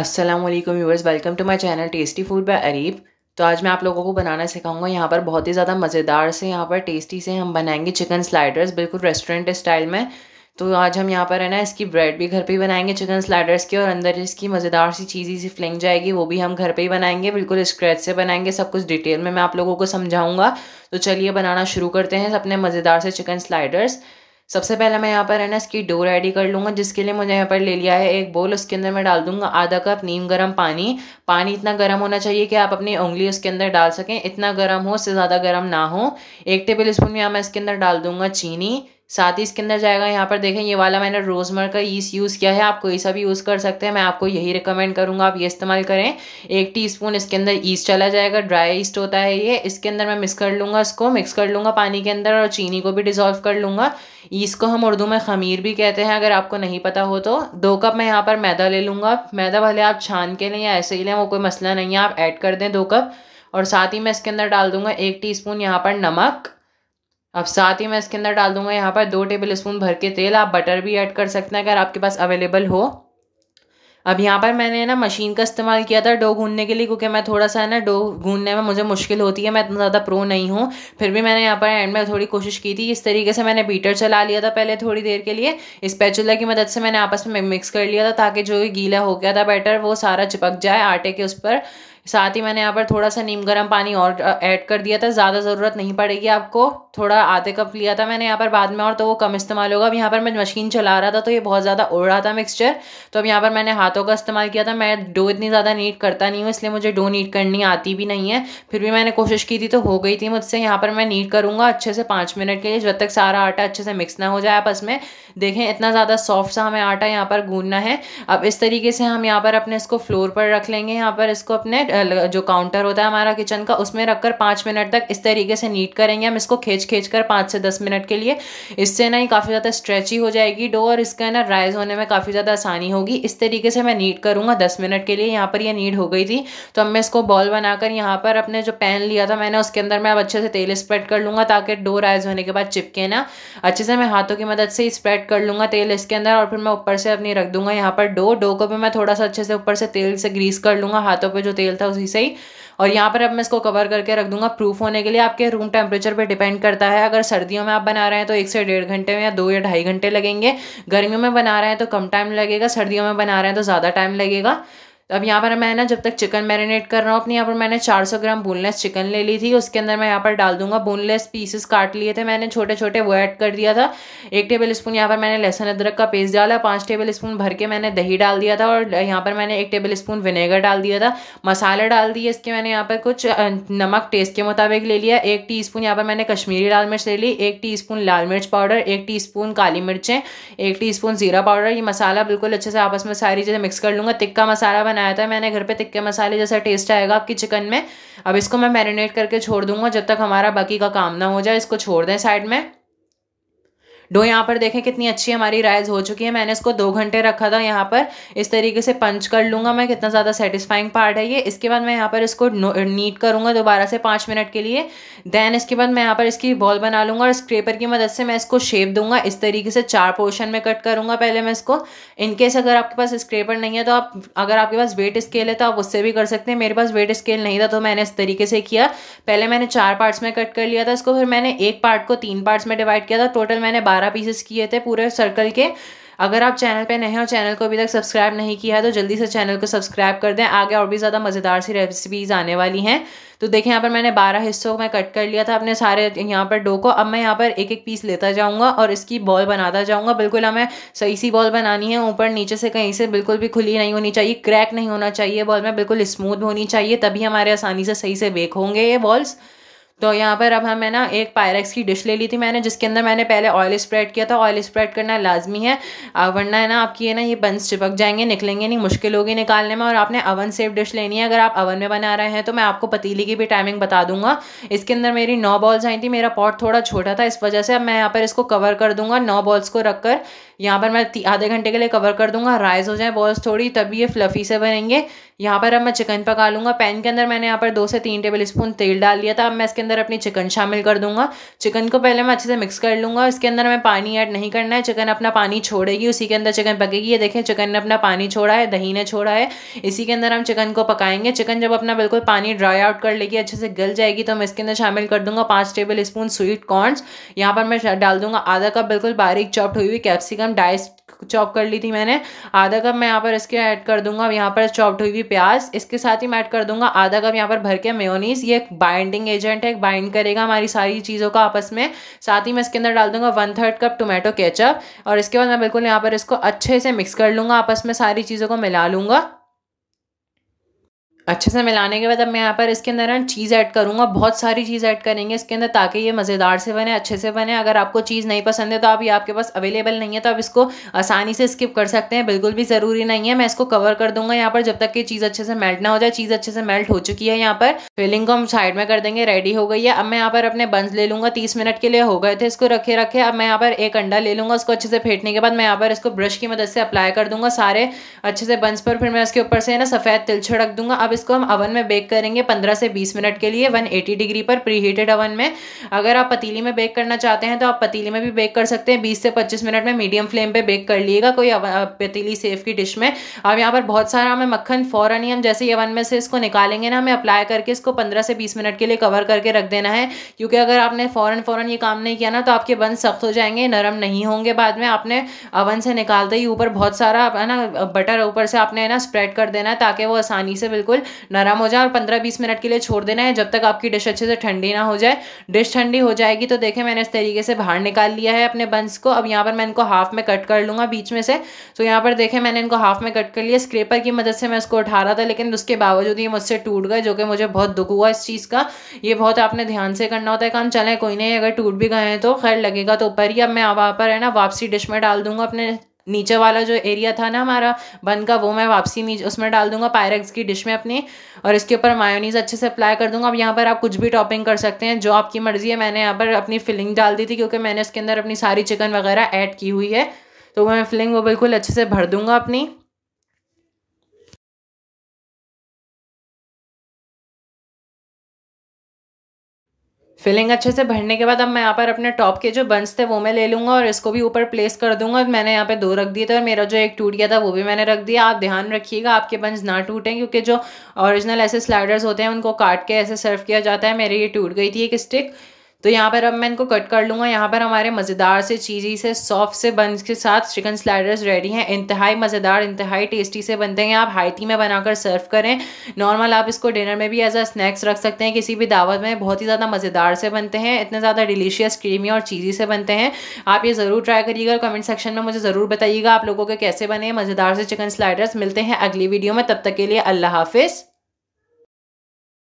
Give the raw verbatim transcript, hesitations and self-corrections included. अस्सलाम वालेकुम viewers, welcome to my channel tasty food by Areeb. तो आज मैं आप लोगों को बनाना सिखाऊंगा यहाँ पर बहुत ही ज़्यादा मज़ेदार से, यहाँ पर टेस्टी से हम बनाएंगे चिकन स्लाइडर्स बिल्कुल रेस्टोरेंट स्टाइल में। तो आज हम यहाँ पर है ना इसकी ब्रेड भी घर पे ही बनाएंगे चिकन स्लाइडर्स की, और अंदर इसकी मज़ेदार सी चीज़ी सी फ्लिंग जाएगी वो भी हम घर पे ही बनाएंगे, बिल्कुल स्क्रैच से बनाएंगे। सब कुछ डिटेल में मैं आप लोगों को समझाऊंगा। तो चलिए बनाना शुरू करते हैं अपने मज़ेदार से चिकन स्लाइडर्स। सबसे पहले मैं यहाँ पर है ना इसकी डो रेडी कर लूँगा, जिसके लिए मुझे यहाँ पर ले लिया है एक बोल। उसके अंदर मैं डाल दूँगा आधा कप नीम गर्म पानी। पानी इतना गर्म होना चाहिए कि आप अपनी उंगली उसके अंदर डाल सकें, इतना गर्म हो, उससे ज़्यादा गर्म ना हो। एक टेबल स्पून में मैं इसके अंदर डाल दूँगा चीनी। साथ ही इसके अंदर जाएगा यहाँ पर देखें ये वाला मैंने रोज़मर का ईस्ट यूज़ किया है, आप कोई सा भी यूज़ कर सकते हैं, मैं आपको यही रिकमेंड करूँगा आप ये इस्तेमाल करें। एक टीस्पून इसके अंदर ईस्ट चला जाएगा, ड्राई ईस्ट होता है ये। इसके अंदर मैं मिक्स कर लूँगा, इसको मिक्स कर लूँगा पानी के अंदर, और चीनी को भी डिज़ोल्व कर लूँगा। ईस्ट को हम उर्दू में खमीर भी कहते हैं, अगर आपको नहीं पता हो तो। दो कप मैं यहाँ पर मैदा ले लूँगा। मैदा भले आप छान के लें या ऐसे ही लें, वो कोई मसला नहीं है, आप ऐड कर दें दो कप। और साथ ही मैं इसके अंदर डाल दूँगा एक टीस्पून यहाँ पर नमक। अब साथ ही मैं इसके अंदर डाल दूंगा यहाँ पर दो टेबल स्पून भर के तेल। आप बटर भी ऐड कर सकते हैं अगर आपके पास अवेलेबल हो। अब यहाँ पर मैंने ना मशीन का इस्तेमाल किया था डो गूंदने के लिए, क्योंकि मैं थोड़ा सा है ना डो गूंदने में मुझे मुश्किल होती है, मैं इतना ज़्यादा प्रो नहीं हूँ। फिर भी मैंने यहाँ पर एंड में थोड़ी कोशिश की थी। इस तरीके से मैंने बीटर चला लिया था पहले थोड़ी देर के लिए, स्पैचुला की मदद से मैंने आपस में मिक्स कर लिया था, ताकि जो गीला हो गया था बैटर वो सारा चिपक जाए आटे के उस पर। साथ ही मैंने यहाँ पर थोड़ा सा नीम गर्म पानी और ऐड कर दिया था, ज़्यादा ज़रूरत नहीं पड़ेगी आपको। थोड़ा आधे कप लिया था मैंने यहाँ पर बाद में, और तो वो कम इस्तेमाल होगा। अब यहाँ पर मैं मशीन चला रहा था तो ये बहुत ज़्यादा उड़ रहा था मिक्सचर, तो अब यहाँ पर मैंने हाथों का इस्तेमाल किया था। मैं डो इतनी ज़्यादा नीट करता नहीं हूँ, इसलिए मुझे डो नीट करनी आती भी नहीं है। फिर भी मैंने कोशिश की थी तो हो गई थी मुझसे। यहाँ पर मैं नीट करूँगा अच्छे से पाँच मिनट के लिए, जब तक सारा आटा अच्छे से मिक्स ना हो जाए आपस में। देखें इतना ज़्यादा सॉफ्ट सा हमें आटा यहाँ पर गूंदना है। अब इस तरीके से हम यहाँ पर अपने इसको फ्लोर पर रख लेंगे, यहाँ पर इसको अपने जो काउंटर होता है हमारा किचन का, उसमें रखकर पाँच मिनट तक इस तरीके से नीट करेंगे हम इसको खींच खींच कर पाँच से दस मिनट के लिए। इससे ना ये काफ़ी ज़्यादा स्ट्रेची हो जाएगी डो, और इसका ना राइज होने में काफ़ी ज़्यादा आसानी होगी। इस तरीके से मैं नीट करूँगा दस मिनट के लिए। यहाँ पर ये नीट हो गई थी, तो अब मैं इसको बॉल बनाकर यहाँ पर अपने जो पैन लिया था मैंने उसके अंदर मैं अब अच्छे से तेल स्प्रेड कर लूँगा, ताकि डो राइज होने के बाद चिपके ना। अच्छे से मैं हाथों की मदद से स्प्रेड कर लूँगा तेल इसके अंदर, और फिर मैं ऊपर से अपनी रख दूँगा यहाँ पर डो। डो को भी मैं थोड़ा सा अच्छे से ऊपर से तेल से ग्रीस कर लूँगा हाथों पर जो तेल था उसी से ही। और यहाँ पर अब मैं इसको कवर करके रख दूंगा प्रूफ होने के लिए। आपके रूम टेम्परेचर पे डिपेंड करता है, अगर सर्दियों में आप बना रहे हैं तो एक से डेढ़ घंटे में या दो या ढाई घंटे लगेंगे, गर्मियों में बना रहे हैं तो कम टाइम लगेगा, सर्दियों में बना रहे हैं तो ज़्यादा टाइम लगेगा। अब यहाँ पर मैं ना जब तक चिकन मैरिनेट कर रहा हूँ अपने, यहाँ पर मैंने चार सौ ग्राम बोनलेस चिकन ले ली थी। उसके अंदर मैं यहाँ पर डाल दूंगा बोनलेस पीसेस काट लिए थे मैंने छोटे छोटे, वो ऐड कर दिया था। एक टेबल स्पून यहाँ पर मैंने लहसुन अदरक का पेस्ट डाला। पाँच टेबल स्पून भर के मैंने दही डाल दिया था, और यहाँ पर मैंने एक टेबल स्पून विनेगर डाल दिया था। मसाले डाल दिए इसके मैंने यहाँ पर कुछ, नमक टेस्ट के मुताबिक ले लिया। एक टी स्पून यहाँ पर मैंने कश्मीरी लाल मिर्च ले ली, एक टी स्पून लाल मिर्च पाउडर, एक टी स्पून काली मिर्चें, एक टी स्पून जीरा पाउडर। ये मसाला बिल्कुल अच्छे से आपस में सारी चीज़ें मिक्स कर लूँगा। तिक्का मसाला बनाया था मैंने घर पे, तिक्के मसाले जैसा टेस्ट आएगा आपकी चिकन में। अब इसको मैं मैरिनेट करके छोड़ दूंगा जब तक हमारा बाकी का काम ना हो जाए। इसको छोड़ दें साइड में। डो यहाँ पर देखें कितनी अच्छी हमारी राइज हो चुकी है। मैंने इसको दो घंटे रखा था यहाँ पर, इस तरीके से पंच कर लूँगा मैं, कितना ज़्यादा सेटिस्फाइंग पार्ट है ये। इसके बाद मैं यहाँ पर इसको नीट करूँगा दोबारा से पाँच मिनट के लिए। देन इसके बाद मैं यहाँ पर इसकी बॉल बना लूँगा, और स्क्रेपर की मदद से मैं इसको शेप दूँगा। इस तरीके से चार पोर्शन में कट करूँगा पहले मैं इसको। इनकेस अगर आपके पास स्क्रेपर नहीं है तो आप, अगर आपके पास वेट स्केल है तो आप उससे भी कर सकते हैं। मेरे पास वेट स्केल नहीं था तो मैंने इस तरीके से किया। पहले मैंने चार पार्ट्स में कट कर लिया था इसको, फिर मैंने एक पार्ट को तीन पार्ट्स में डिवाइड किया था। टोटल मैंने बारह पीसेस किए थे पूरे सर्कल के। अगर आप चैनल पे नए हैं और चैनल को अभी तक सब्सक्राइब नहीं किया है तो जल्दी से चैनल को सब्सक्राइब कर दें, आगे और भी ज़्यादा मज़ेदार सी रेसिपीज़ आने वाली हैं। तो देखें यहाँ पर मैंने बारह हिस्सों में कट कर लिया था अपने सारे यहाँ पर डो को। अब मैं यहाँ पर एक एक पीस लेता जाऊँगा और इसकी बॉल बनाता जाऊँगा। बिल्कुल हमें सही सी बॉल बनानी है, ऊपर नीचे से कहीं से बिल्कुल भी खुली नहीं होनी चाहिए, क्रैक नहीं होना चाहिए बॉल में, बिल्कुल स्मूथ होनी चाहिए, तभी हमारे आसानी से सही से बेक होंगे ये बॉल्स। तो यहाँ पर अब हम है ना एक पायरेक्स की डिश ले ली थी मैंने, जिसके अंदर मैंने पहले ऑयल स्प्रेड किया था। ऑयल स्प्रेड करना लाजमी है, वरना है ना आपकी है ना ये बंस चिपक जाएंगे, निकलेंगे नहीं, मुश्किल होगी निकालने में। और आपने अवन सेफ डिश लेनी है, अगर आप अवन में बना रहे हैं तो मैं आपको पतीली की भी टाइमिंग बता दूंगा। इसके अंदर मेरी नौ बॉल्स आई थी, मेरा पॉट थोड़ा छोटा था इस वजह से। अब मैं यहाँ पर इसको कवर कर दूँगा, नौ बॉल्स को रख कर यहाँ पर मैं आधे घंटे के लिए कवर कर दूँगा, राइज हो जाए बॉल्स थोड़ी, तभी ये फ्लफ़ी से बनेंगे। यहाँ पर अब मैं चिकन पका लूँगा। पैन के अंदर मैंने यहाँ पर दो से तीन टेबल स्पून तेल डाल लिया था। अब मैं इसके अंदर अपनी चिकन शामिल कर दूंगा। चिकन को पहले मैं अच्छे से मिक्स कर लूँगा। इसके अंदर हमें पानी ऐड नहीं करना है, चिकन अपना पानी छोड़ेगी, उसी के अंदर चिकन पकेगी। ये देखें चिकन ने अपना पानी छोड़ा है, दही ने छोड़ा है, इसी के अंदर हम चिकन को पकाएंगे। चिकन जब अपना बिल्कुल पानी ड्राई आउट कर लेगी, अच्छे से गल जाएगी, तो मैं इसके अंदर शामिल कर दूँगा पाँच टेबल स्पून स्वीट कॉर्नस। यहाँ पर मैं डाल दूँगा आधा कप बिल्कुल बारीक चॉप्ड हुई हुई कैप्सिकम, डाइस चॉप कर ली थी मैंने, आधा कप मैं यहाँ पर इसके ऐड कर दूंगा। यहाँ पर चॉप्ड हुई हुई प्याज, इसके साथ ही मैं ऐड कर दूंगा आधा कप यहाँ पर भर के मेयोनीज। ये एक बाइंडिंग एजेंट है, एक बाइंड करेगा हमारी सारी चीज़ों का आपस में। साथ ही मैं इसके अंदर डाल दूंगा one third cup tomato ketchup, और इसके बाद मैं बिल्कुल यहाँ पर इसको अच्छे से मिक्स कर लूँगा, आपस में सारी चीज़ों को मिला लूँगा। अच्छे से मिलाने के बाद अब मैं यहाँ पर इसके अंदर चीज़ ऐड करूँगा, बहुत सारी चीज़ ऐड करेंगे इसके अंदर ताकि ये मज़ेदार से बने, अच्छे से बने। अगर आपको चीज़ नहीं पसंद है तो आप, ये आपके पास अवेलेबल नहीं है तो आप इसको आसानी से स्किप कर सकते हैं, बिल्कुल भी ज़रूरी नहीं है। मैं इसको कवर कर दूँगा यहाँ पर जब तक कि चीज़ अच्छे से मेल्ट ना हो जाए। चीज़ अच्छे से मेल्ट हो चुकी है, यहाँ पर फिलिंग को हम साइड में कर देंगे, रेडी हो गई है। अब मैं यहाँ पर अपने बंस ले लूँगा, तीस मिनट के लिए हो गए थे इसको रखे रखे। अब मैं यहाँ पर एक अंडा ले लूँगा, उसको अच्छे से फेंटने के बाद मैं यहाँ पर इसको ब्रश की मदद से अप्लाई कर दूँगा सारे अच्छे से बंस पर। फिर मैं इसके ऊपर से ना सफ़ेद तिल छिड़क दूँगा। अब इसको हम अवन में बेक करेंगे पंद्रह से बीस मिनट के लिए एक सौ अस्सी डिग्री पर प्रीहीटेड अवन में। अगर आप पतीली में बेक करना चाहते हैं तो आप पतीली में भी बेक कर सकते हैं। बीस से पच्चीस मिनट में मीडियम फ्लेम पे बेक कर लीजिएगा कोई पतीली सेफ की डिश में। अब यहाँ पर बहुत सारा हमें मक्खन फ़ौरन ही हम जैसे ही अवन में से इसको निकालेंगे ना, हमें अप्लाई करके इसको पंद्रह से बीस मिनट के लिए कवर करके रख देना है, क्योंकि अगर आपने फ़ौरन फ़ौरन ये काम नहीं किया ना तो आपके बंस सख्त हो जाएंगे, नरम नहीं होंगे। बाद में आपने अवन से निकालते ही ऊपर बहुत सारा है ना बटर ऊपर से आपने ना स्प्रेड कर देना है ताकि वो आसानी से बिल्कुल नरम हो जाए, और पंद्रह बीस मिनट के लिए छोड़ देना है जब तक आपकी डिश अच्छे से ठंडी ना हो जाए। डिश ठंडी हो जाएगी तो देखें मैंने इस तरीके से बाहर निकाल लिया है अपने बंस को। अब यहाँ पर मैं इनको हाफ में कट कर लूँगा बीच में से। तो यहाँ पर देखें मैंने इनको हाफ में कट कर लिया, स्क्रेपर की मदद से मैं इसको उठा रहा था, लेकिन उसके बावजूद ये मुझसे टूट गए, जो कि मुझे बहुत दुख हुआ इस चीज़ का। ये बहुत आपने ध्यान से करना होता है काम। चलें कोई नहीं, अगर टूट भी गए हैं तो खैर लगेगा तो ऊपर ही। अब मैं वहाँ पर है ना वापसी डिश में डाल दूँगा, अपने नीचे वाला जो एरिया था ना हमारा बन का, वो मैं वापसी नीचे उसमें डाल दूंगा पायरेक्स की डिश में अपनी, और इसके ऊपर मायोनीज़ अच्छे से अप्लाई कर दूंगा। अब यहाँ पर आप कुछ भी टॉपिंग कर सकते हैं जो आपकी मर्ज़ी है। मैंने यहाँ पर अपनी फिलिंग डाल दी थी क्योंकि मैंने इसके अंदर अपनी सारी चिकन वगैरह ऐड की हुई है, तो मैं फिलिंग वो बिल्कुल अच्छे से भर दूँगा अपनी। फिलिंग अच्छे से भरने के बाद अब मैं यहाँ पर अपने टॉप के जो बंस थे वो मैं ले लूँगा और इसको भी ऊपर प्लेस कर दूँगा। मैंने यहाँ पे दो रख दिए थे और मेरा जो एक टूट गया था वो भी मैंने रख दिया। आप ध्यान रखिएगा आपके बंस ना टूटें, क्योंकि जो ओरिजिनल ऐसे स्लाइडर्स होते हैं उनको काट के ऐसे सर्व किया जाता है। मेरी ये टूट गई थी एक स्टिक, तो यहाँ पर अब मैं इनको कट कर लूँगा। यहाँ पर हमारे मज़ेदार से चीज़ी से सॉफ्ट से बंस के साथ चिकन स्लाइडर्स रेडी हैं। इंतहाई मज़ेदार, इंतहाई टेस्टी से बनते हैं। आप हाई टी में बनाकर सर्व करें, नॉर्मल आप इसको डिनर में भी एज अ स्नैक्स रख सकते हैं, किसी भी दावत में। बहुत ही ज़्यादा मज़ेदार से बनते हैं, इतने ज़्यादा डिलीशियस, क्रीमी और चीज़ी से बनते हैं। आप ये ज़रूर ट्राई करिएगा और कमेंट सेक्शन में मुझे ज़रूर बताइएगा आप लोगों के कैसे बने मज़ेदार से चिकन स्लाइडर्स। मिलते हैं अगली वीडियो में, तब तक के लिए अल्लाह हाफिज़।